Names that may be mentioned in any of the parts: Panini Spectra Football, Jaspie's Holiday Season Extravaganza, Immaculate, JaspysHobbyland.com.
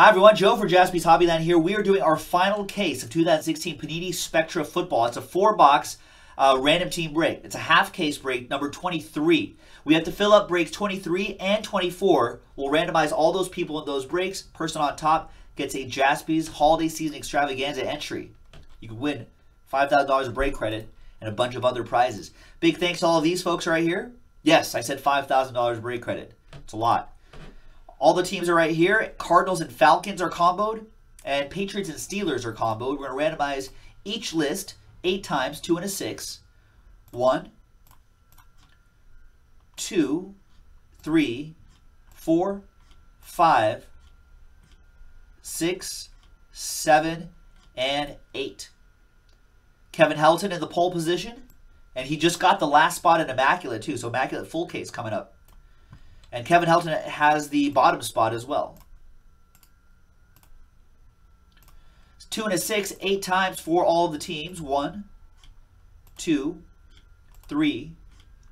Hi everyone, Joe for Jaspie's Hobbyland here. We are doing our final case of 2016 Panini Spectra Football. It's a four-box random team break. It's a half-case break, number 23. We have to fill up breaks 23 and 24. We'll randomize all those people in those breaks. Person on top gets a Jaspie's Holiday Season Extravaganza entry. You can win $5,000 of break credit and a bunch of other prizes. Big thanks to all of these folks right here. Yes, I said $5,000 break credit. It's a lot. All the teams are right here. Cardinals and Falcons are comboed, and Patriots and Steelers are comboed. We're going to randomize each list 8 times, 2 and a 6. 1, 2, 3, 4, 5, 6, 7, and 8. Kevin Helton in the pole position, and he just got the last spot in Immaculate, too, so Immaculate full case coming up. And Kevin Helton has the bottom spot as well. It's 2 and a 6, 8 times for all the teams. 1, 2, 3,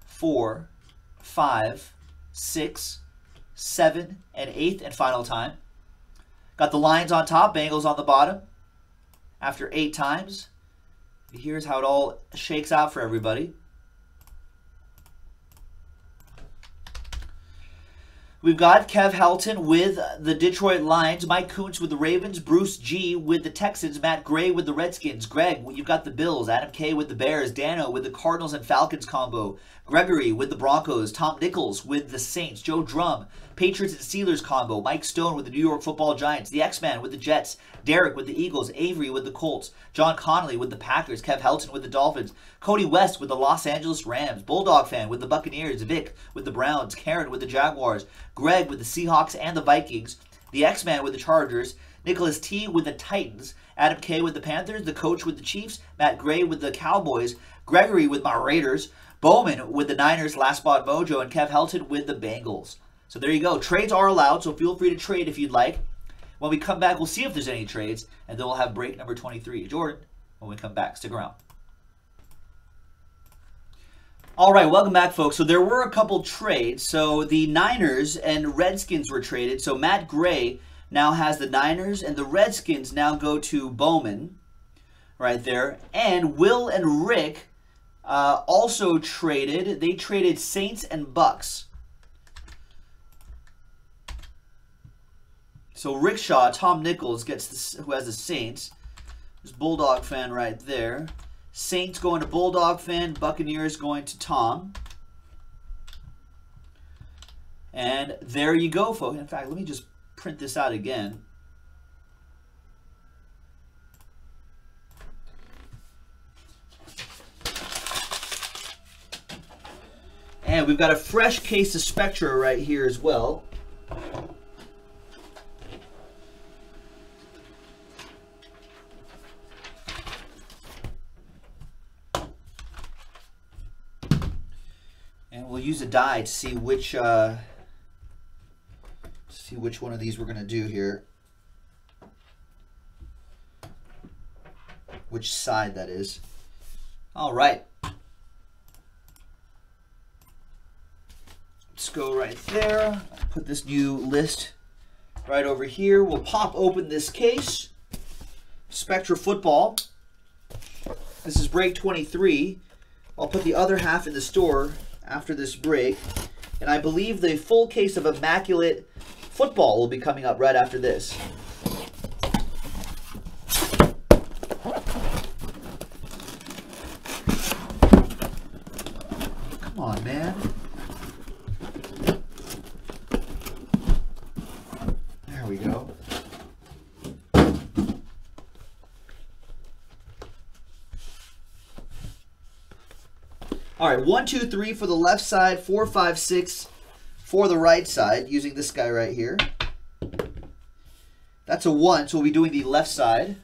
4, 5, 6, 7, and 8th and final time. Got the Lions on top, Bengals on the bottom. After 8 times, here's how it all shakes out for everybody. We've got Kev Helton with the Detroit Lions, Mike Kuntz with the Ravens, Bruce G with the Texans, Matt Gray with the Redskins, Greg, you've got the Bills, Adam Kay with the Bears, Dano with the Cardinals and Falcons combo, Gregory with the Broncos, Tom Nichols with the Saints, Joe Drum, Patriots and Steelers combo, Mike Stone with the New York Football Giants, the X-Man with the Jets, Derek with the Eagles, Avery with the Colts, John Connolly with the Packers, Kev Helton with the Dolphins, Cody West with the Los Angeles Rams, Bulldog Fan with the Buccaneers, Vic with the Browns, Karen with the Jaguars, Greg with the Seahawks and the Vikings, the X-Man with the Chargers, Nicholas T with the Titans, Adam K with the Panthers, the Coach with the Chiefs, Matt Gray with the Cowboys, Gregory with my Raiders, Bowman with the Niners, Last Spot Mojo, and Kev Helton with the Bengals. So there you go. Trades are allowed, so feel free to trade if you'd like. When we come back, we'll see if there's any trades, and then we'll have break number 23. Jordan, when we come back, stick around. All right, welcome back, folks. So there were a couple trades. So the Niners and Redskins were traded. So Matt Gray now has the Niners, and the Redskins now go to Bowman right there. And Will and Rick also traded. They traded Saints and Bucks. So Rickshaw, Tom Nichols, gets this, who has the Saints. There's Bulldog Fan right there. Saints going to Bulldog Fan, Buccaneers going to Tom. And there you go, folks. In fact, let me just print this out again. And we've got a fresh case of Spectra right here as well. We'll use a die to see which one of these we're going to do here. Which side that is. All right. Let's go right there. Put this new list right over here. We'll pop open this case. Spectra Football. This is break 23. I'll put the other half in the store after this break, and I believe the full case of Immaculate Football will be coming up right after this. Come on, man. There we go. All right, 1, 2, 3 for the left side, 4, 5, 6 for the right side, using this guy right here. That's a 1, so we'll be doing the left side.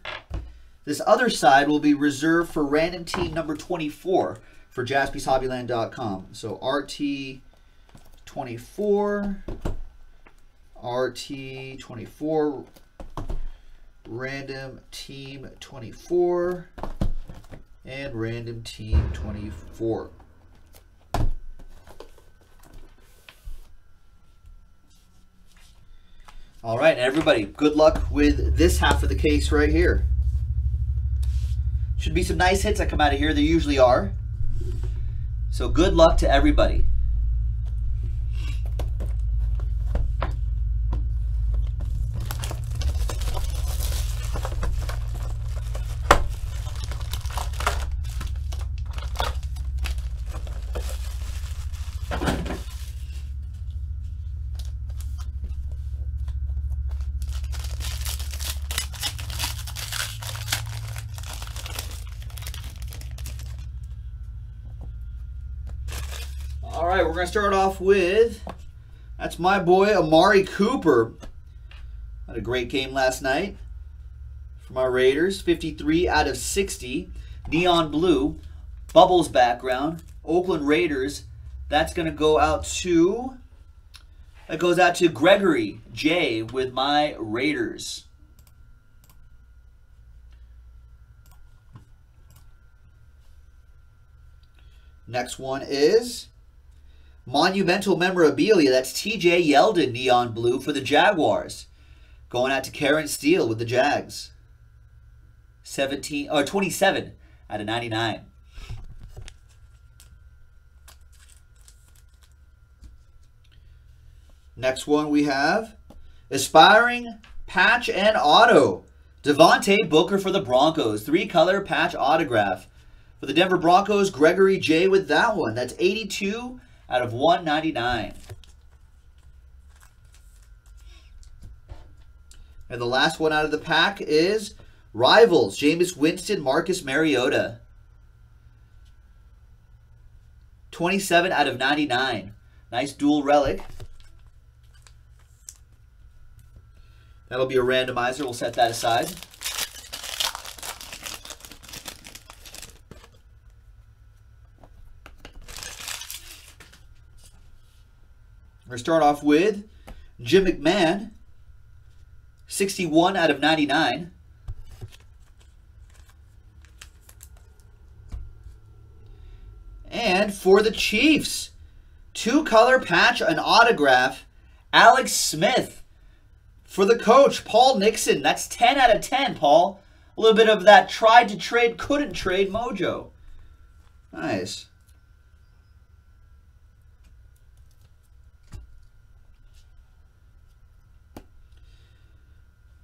This other side will be reserved for random team number 24 for JaspysHobbyland.com. So RT 24, random team 24, and random team 24. All right, everybody, good luck with this half of the case right here. Should be some nice hits that come out of here. There usually are. So good luck to everybody. All right, we're going to start off with, that's my boy, Amari Cooper. Had a great game last night for my Raiders. 53 out of 60. Neon blue. Bubbles background. Oakland Raiders. That's going to go out to, that goes out to Gregory J with my Raiders. Next one is Monumental Memorabilia, that's TJ Yeldon, neon blue for the Jaguars. Going out to Karen Steele with the Jags. 27 out of 99. Next one we have Aspiring Patch and Auto. Devontae Booker for the Broncos. Three-color patch autograph. For the Denver Broncos, Gregory J with that one. That's 82 out of 199. And the last one out of the pack is Rivals, Jameis Winston, Marcus Mariota. 27 out of 99. Nice dual relic. That'll be a randomizer. We'll set that aside. We're going to start off with Jim McMahon, 61 out of 99. And for the Chiefs, two-color patch, an autograph, Alex Smith. For the coach, Paul Nixon. That's 10 out of 10, Paul. A little bit of that tried to trade, couldn't trade mojo. Nice.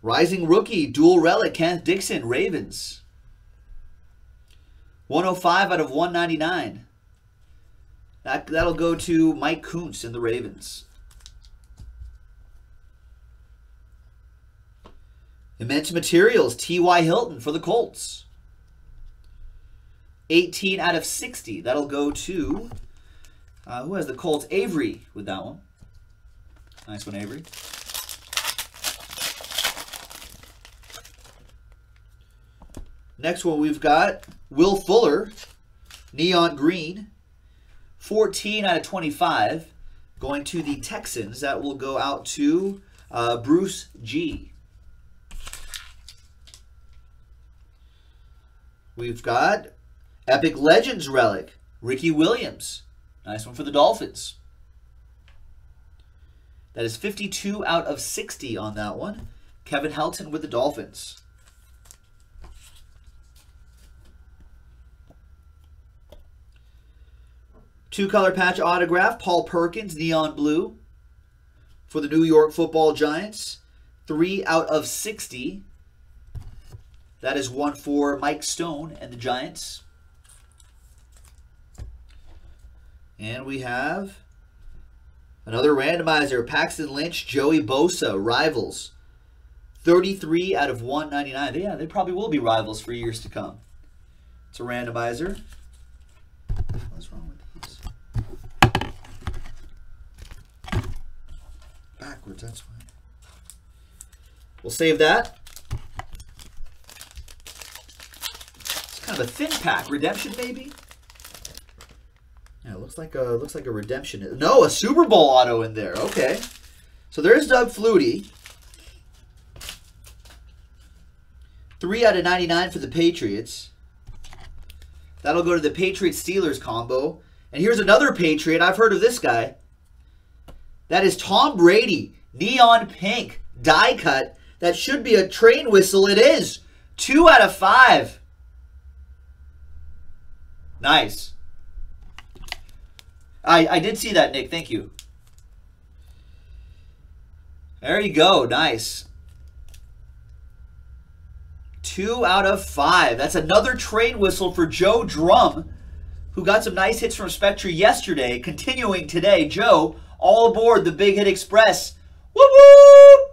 Rising rookie, dual relic, Kenneth Dixon, Ravens. 105 out of 199. That'll go to Mike Kuntz and the Ravens. Immense Materials, T.Y. Hilton for the Colts. 18 out of 60. That'll go to, who has the Colts? Avery with that one. Nice one, Avery. Next one we've got Will Fuller, neon green, 14 out of 25, going to the Texans. That will go out to Bruce G. We've got Epic Legends relic, Ricky Williams. Nice one for the Dolphins. That is 52 out of 60 on that one. Kevin Helton with the Dolphins. Two-color patch autograph, Paul Perkins, neon blue. For the New York Football Giants, 3 out of 60. That is one for Mike Stone and the Giants. And we have another randomizer, Paxton Lynch, Joey Bosa, Rivals. 33 out of 199. Yeah, they probably will be rivals for years to come. It's a randomizer. What's wrong with backwards, that's fine. We'll save that. It's kind of a thin pack. Redemption, maybe? Yeah, it looks like a redemption. No, a Super Bowl auto in there. Okay. So there's Doug Flutie. 3 out of 99 for the Patriots. That'll go to the Patriots-Steelers combo. And here's another Patriot. I've heard of this guy. That is Tom Brady, neon pink die cut. That should be a train whistle. It is. 2 out of 5. Nice. I did see that, Nick. Thank you. There you go. Nice. 2 out of 5. That's another train whistle for Joe Drum, who got some nice hits from Spectra yesterday. Continuing today, Joe, all aboard the Big Hit Express. Whoop, whoop!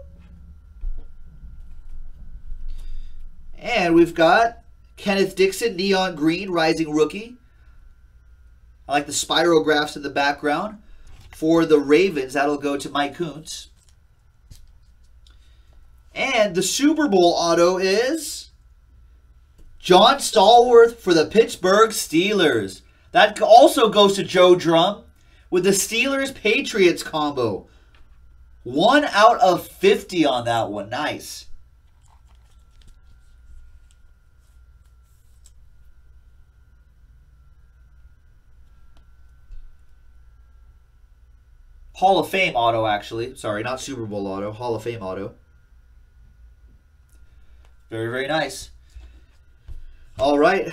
And we've got Kenneth Dixon, neon green, rising rookie. I like the spirographs in the background. For the Ravens, that'll go to Mike Kuntz. And the Super Bowl auto is John Stallworth for the Pittsburgh Steelers. That also goes to Joe Drum with the Steelers-Patriots combo. 1 out of 50 on that one. Nice. Hall of Fame auto, actually. Sorry, not Super Bowl auto. Hall of Fame auto. Very, very nice. All right.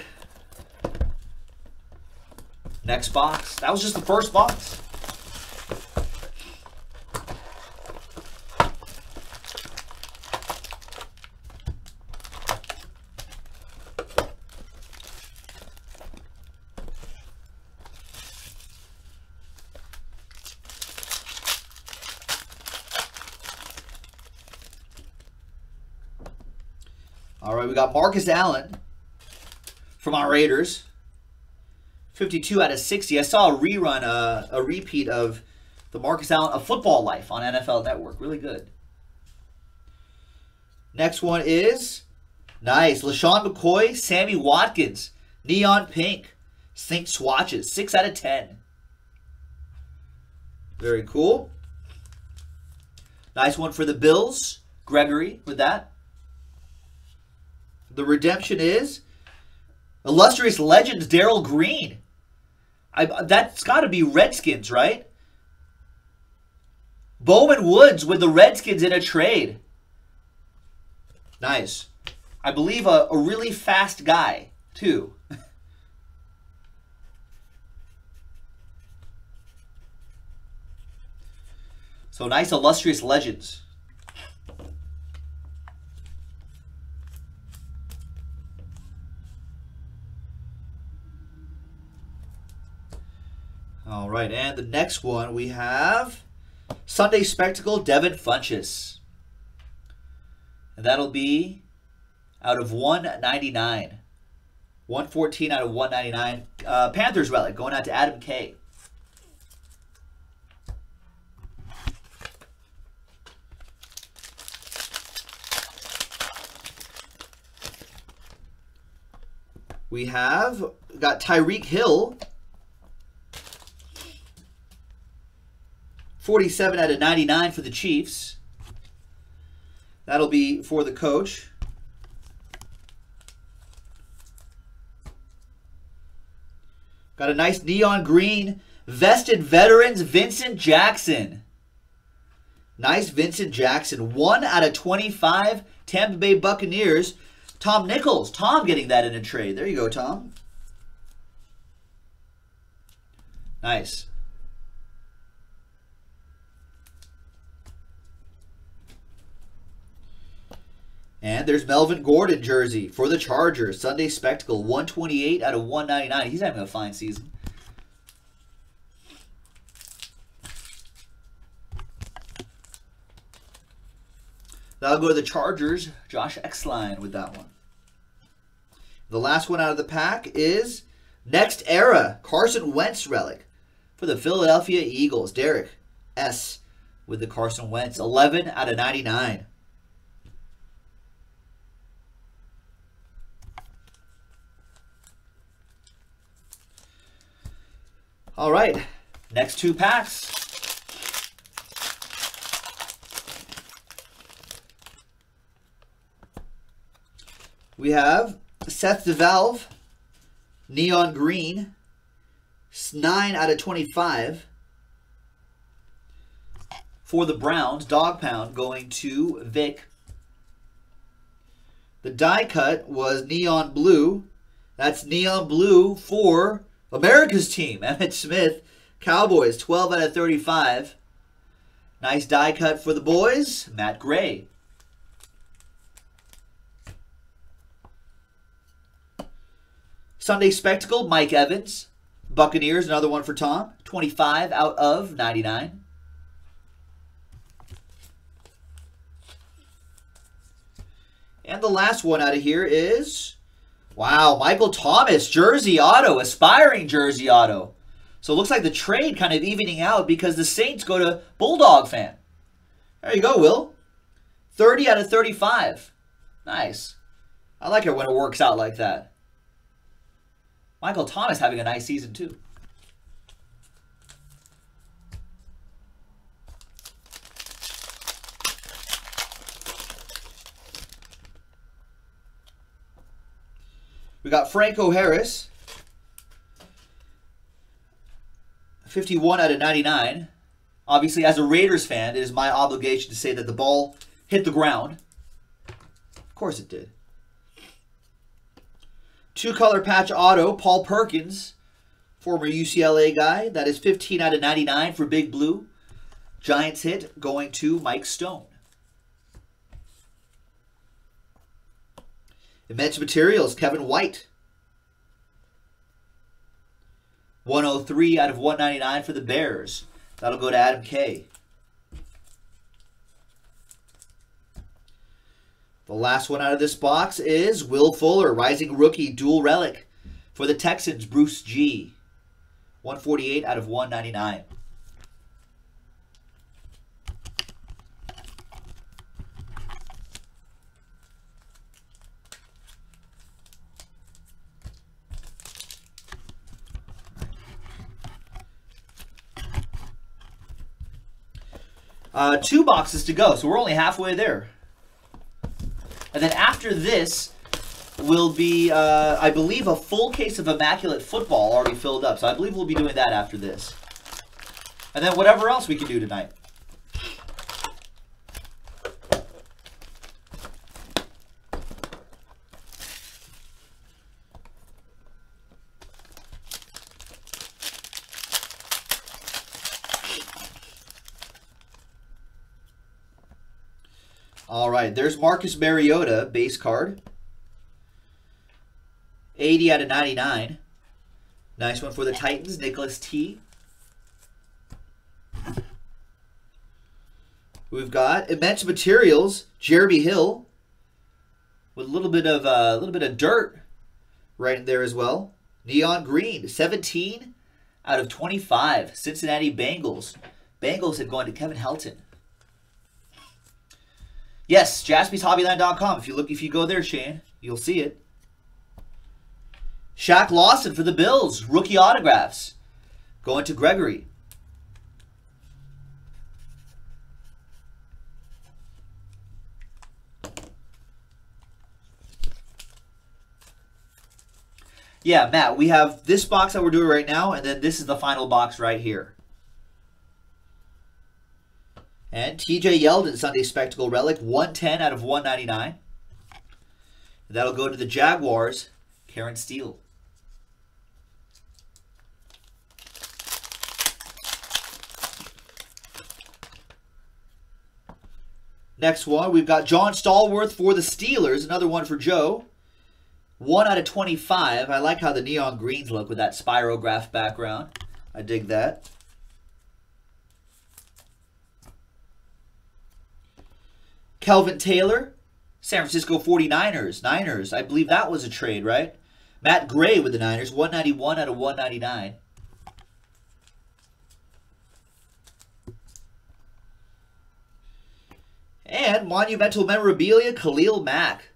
Next box. That was just the first box. All right, we got Marcus Allen from our Raiders. 52 out of 60. I saw a rerun, a repeat of the Marcus Allen of Football Life on NFL Network. Really good. Next one is, nice, LaShawn McCoy, Sammy Watkins, neon pink, Sync swatches, 6 out of 10. Very cool. Nice one for the Bills, Gregory with that. The redemption is Illustrious Legends, Daryl Green. That's got to be Redskins, right? Bowman Woods with the Redskins in a trade. Nice. I believe a really fast guy, too. So nice Illustrious Legends. All right, and the next one we have Sunday Spectacle, Devin Funchess. And that'll be out of 199. 114 out of 199. Panthers relic going out to Adam K. We have got Tyreek Hill. 47 out of 99 for the Chiefs. That'll be for the coach. Got a nice neon green vested veterans, Vincent Jackson. Nice Vincent Jackson. 1 out of 25, Tampa Bay Buccaneers. Tom Nichols. Tom getting that in a trade. There you go, Tom. Nice. And there's Melvin Gordon jersey for the Chargers. Sunday Spectacle, 128 out of 199. He's having a fine season. That'll go to the Chargers. Josh Exline with that one. The last one out of the pack is Next Era, Carson Wentz relic for the Philadelphia Eagles. Derek S. with the Carson Wentz, 11 out of 99. All right, next two packs. We have Seth DeValve, neon green, 9 out of 25 For the Browns, Dog Pound going to Vic. The die cut was neon blue. That's neon blue for America's team. Emmitt Smith, Cowboys, 12 out of 35. Nice die cut for the boys, Matt Gray. Sunday Spectacle, Mike Evans. Buccaneers, another one for Tom, 25 out of 99. And the last one out of here is, wow, Michael Thomas, jersey auto, aspiring jersey auto. So it looks like the trade kind of evening out because the Saints go to Bulldog fan. There you go, Will. 30 out of 35. Nice. I like it when it works out like that. Michael Thomas having a nice season too. We got Franco Harris, 51 out of 99. Obviously, as a Raiders fan, it is my obligation to say that the ball hit the ground. Of course it did. Two-color patch auto, Paul Perkins, former UCLA guy. That is 15 out of 99 for Big Blue. Giants hit going to Mike Stone. Immense Materials, Kevin White. 103 out of 199 for the Bears. That'll go to Adam Kay. The last one out of this box is Will Fuller, Rising Rookie, Dual Relic. For the Texans, Bruce G. 148 out of 199. Two boxes to go, so we're only halfway there. And then after this will be, I believe, a full case of Immaculate Football already filled up. So I believe we'll be doing that after this. And then whatever else we can do tonight. All right, there's Marcus Mariota, base card. 80 out of 99. Nice one for the Titans, Nicholas T. We've got Immense Materials, Jeremy Hill, with a little bit of dirt right in there as well. Neon Green, 17 out of 25. Cincinnati Bengals. Bengals have gone to Kevin Helton. Yes, JaspysHobbyland.com. If you go there, Shane, you'll see it. Shaq Lawson for the Bills, rookie autographs, going to Gregory. Yeah, Matt, we have this box that we're doing right now, and then this is the final box right here. And TJ Yeldon, Sunday Spectacle Relic, 110 out of 199. That'll go to the Jaguars, Karen Steele. Next one, we've got John Stallworth for the Steelers. Another one for Joe. 1 out of 25. I like how the neon greens look with that spirograph background. I dig that. Kelvin Taylor, San Francisco 49ers. Niners, I believe that was a trade, right? Matt Gray with the Niners, 191 out of 199. And Monumental Memorabilia, Khalil Mack.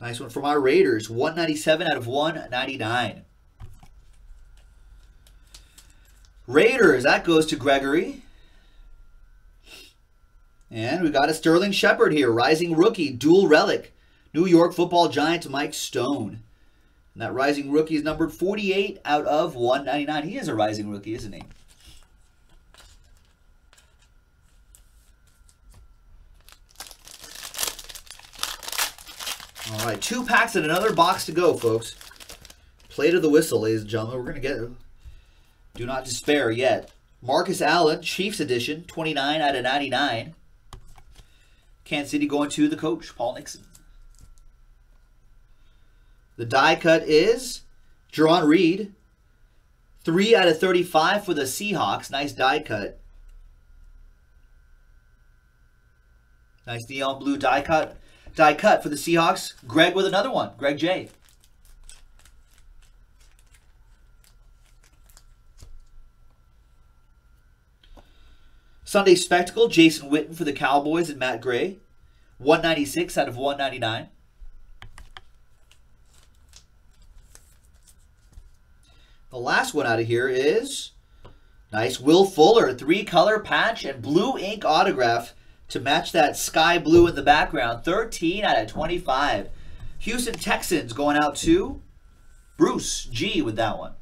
Nice one from our Raiders, 197 out of 199. Raiders, that goes to Gregory. And we got a Sterling Shepard here, Rising Rookie, Dual Relic, New York Football Giants, Mike Stone. And that Rising Rookie is numbered 48 out of 199. He is a Rising Rookie, isn't he? All right, 2 packs and another box to go, folks. Play to the whistle, ladies and gentlemen. We're going to get it. Do not despair yet. Marcus Allen, Chiefs edition, 29 out of 99. Kansas City going to the coach, Paul Nixon. The die cut is Jerron Reed, 3 out of 35 for the Seahawks. Nice die cut. Nice neon blue die cut. Die cut for the Seahawks. Greg with another one. Greg J. Sunday Spectacle, Jason Witten for the Cowboys and Matt Gray. 196 out of 199. The last one out of here is nice Will Fuller, 3-color patch and blue ink autograph to match that sky blue in the background. 13 out of 25. Houston Texans going out to Bruce G with that one.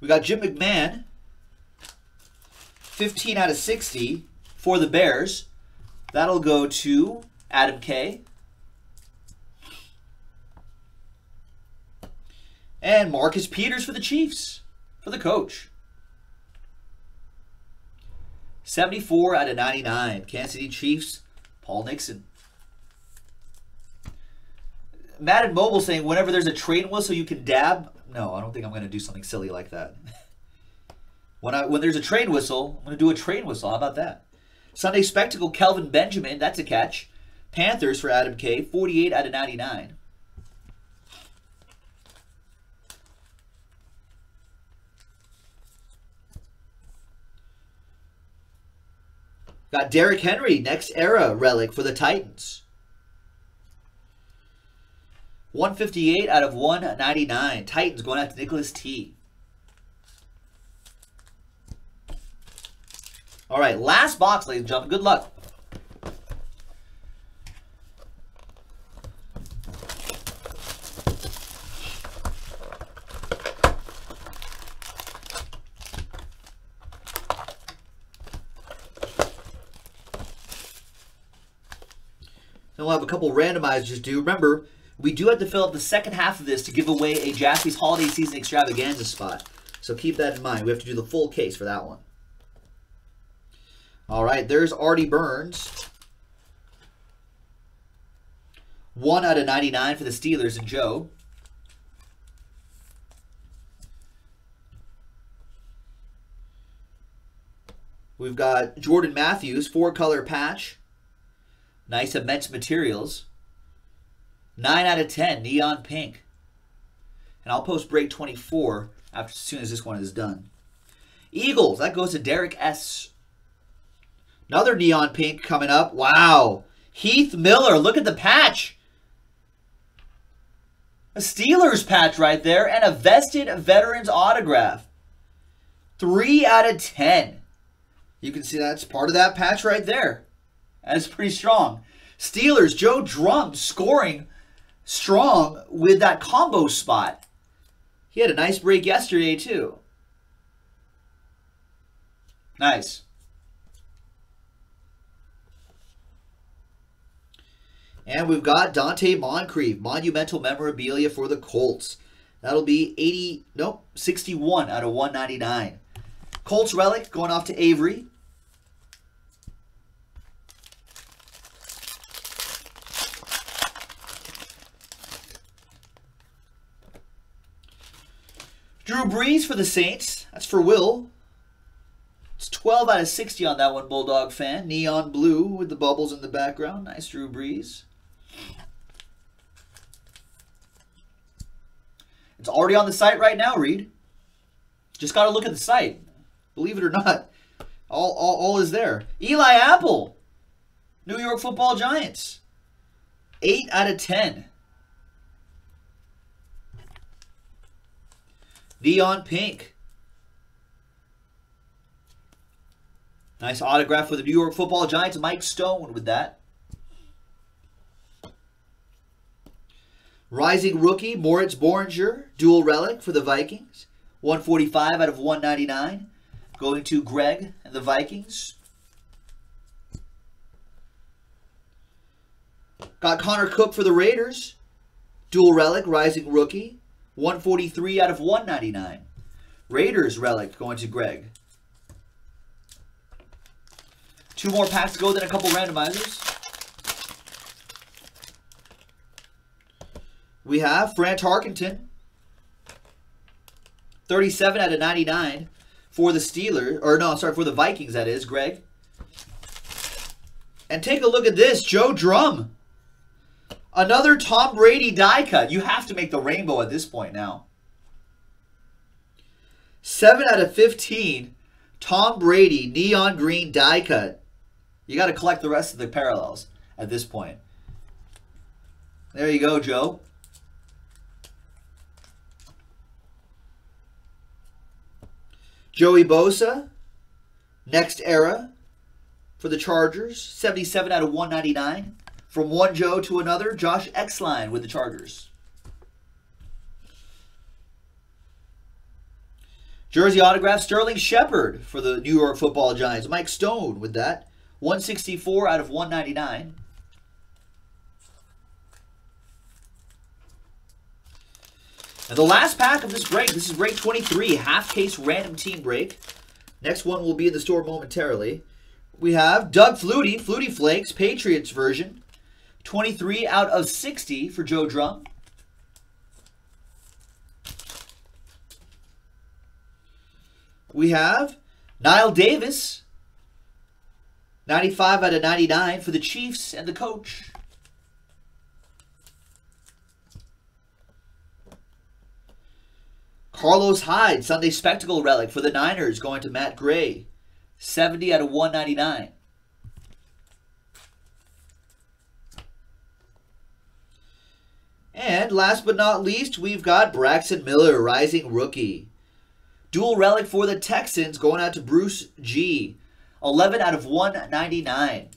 We got Jim McMahon, 15 out of 60 for the Bears. That'll go to Adam K. And Marcus Peters for the Chiefs, for the coach. 74 out of 99. Kansas City Chiefs, Paul Nixon. Madden Mobile saying, whenever there's a train whistle, you can dab. No, I don't think I'm going to do something silly like that. when there's a train whistle, I'm going to do a train whistle. How about that? Sunday Spectacle, Kelvin Benjamin. That's a catch. Panthers for Adam K. 48 out of 99. Got Derrick Henry, next era relic for the Titans. 158 out of 199. Titans going out to Nicholas T. All right, last box, ladies and gentlemen. Good luck. Then we'll have a couple randomizers due. Remember, we do have to fill up the second half of this to give away a Jaspie's Holiday Season Extravaganza spot. So keep that in mind. We have to do the full case for that one. All right, there's Artie Burns. 1 out of 99 for the Steelers and Joe. We've got Jordan Matthews, 4-color patch. Nice immense materials. 9 out of 10, neon pink. And I'll post break 24 after, as soon as this one is done. Eagles, that goes to Derek S. Another neon pink coming up. Wow. Heath Miller, look at the patch. A Steelers patch right there and a vested veterans autograph. 3 out of 10. You can see that's part of that patch right there. That's pretty strong. Steelers, Joe Drum scoring strong with that combo spot. He had a nice break yesterday, too. Nice. And we've got Dante Moncrief, monumental memorabilia for the Colts. That'll be 61 out of 199. Colts relic going off to Avery. Drew Brees for the Saints. That's for Will. It's 12 out of 60 on that one, Bulldog fan. Neon blue with the bubbles in the background. Nice Drew Brees. It's already on the site right now, Reed. Just got to look at the site. Believe it or not, all is there. Eli Apple, New York Football Giants. 8 out of 10. Neon pink. Nice autograph for the New York Football Giants. Mike Stone with that. Rising rookie, Moritz Boringer. Dual relic for the Vikings. 145 out of 199 going to Greg and the Vikings. Got Connor Cook for the Raiders. Dual relic, rising rookie. 143 out of 199. Raiders relic going to Greg. Two more packs to go, then a couple randomizers. We have Fran Tarkenton, 37 out of 99 for the Steelers, or no, sorry, for the Vikings, that is, Greg. And take a look at this, Joe Drum. Another Tom Brady die cut. You have to make the rainbow at this point now. 7 out of 15, Tom Brady, neon green die cut. You got to collect the rest of the parallels at this point. There you go, Joe. Joey Bosa, next era for the Chargers, 77 out of 199. From one Joe to another, Josh Exline with the Chargers. Jersey autograph, Sterling Shepard for the New York Football Giants. Mike Stone with that, 164 out of 199. And the last pack of this break, this is break 23, half case random team break. Next one will be in the store momentarily. We have Doug Flutie, Flutie Flakes, Patriots version, 23 out of 60 for Joe Drum. We have Nile Davis, 95 out of 99 for the Chiefs and the coach. Carlos Hyde, Sunday Spectacle relic for the Niners, going to Matt Gray, 70 out of 199. And last but not least, we've got Braxton Miller, rising rookie. Dual relic for the Texans, going out to Bruce G, 11 out of 199.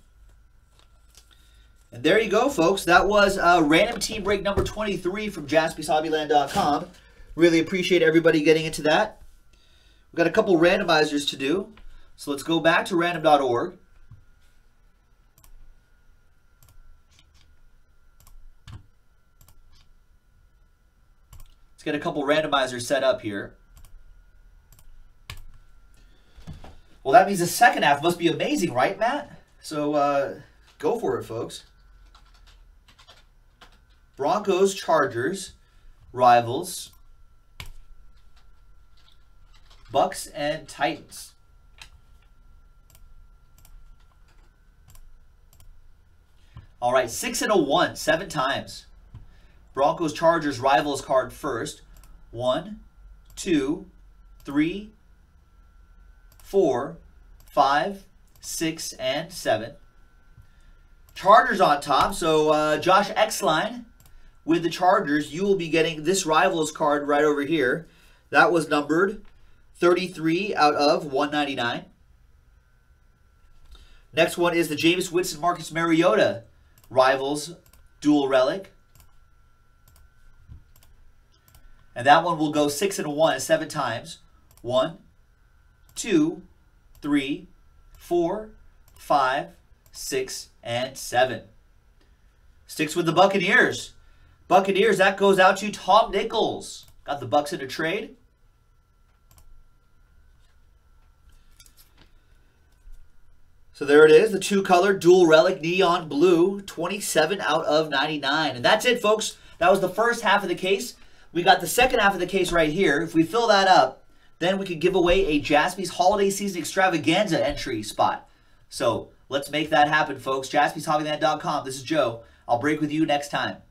And there you go, folks. That was random team break number 23 from JaspysHobbyland.com. Really appreciate everybody getting into that. We've got a couple randomizers to do. So let's go back to random.org. Let's get a couple randomizers set up here. Well, that means the second half must be amazing, right, Matt? So go for it, folks. Broncos, Chargers, Rivals, Bucks, and Titans. All right, 6 and a 1, 7 times. Broncos, Chargers, Rivals card first. 1, 2, 3, 4, 5, 6, and 7. Chargers on top, so Josh Exline with the Chargers. You will be getting this Rivals card right over here. That was numbered 33 out of 199. Next one is the Jameis Winston, Marcus Mariota Rivals dual relic. And that one will go 6 and a 1, 7 times. 1, 2, 3, 4, 5, 6, and 7. Sticks with the Buccaneers. Buccaneers, that goes out to Tom Nichols. Got the Bucks in a trade. So there it is, the two-color dual relic neon blue, 27 out of 99. And that's it, folks. That was the first half of the case. We got the second half of the case right here. If we fill that up, then we could give away a Jaspie's Holiday Season Extravaganza entry spot. So let's make that happen, folks. JaspysHobbyland.com. This is Joe. I'll break with you next time.